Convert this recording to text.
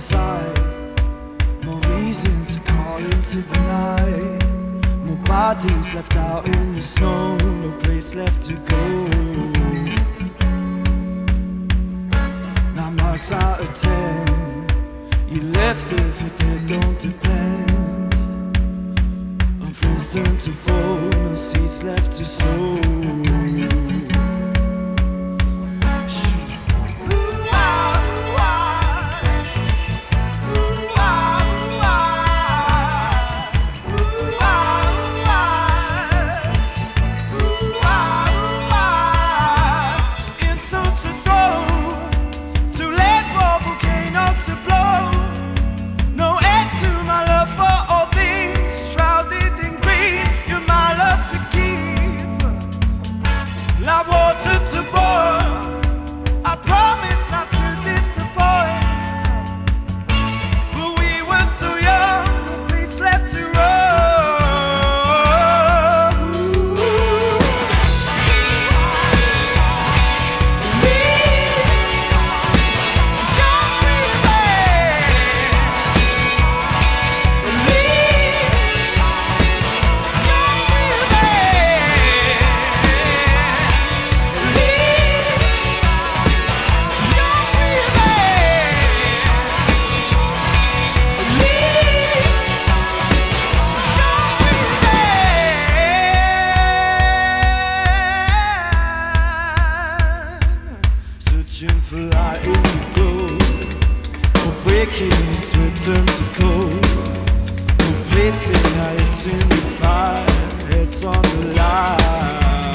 inside. More reason to call into the night. More bodies left out in the snow. No place left to go. Nine marks out of 10. You left if it did, don't depend. On friends turn to foe. No seats left to sow. For light in the glow, for breaking the sweat turns to cold. No place in nights in the fire, heads on the line.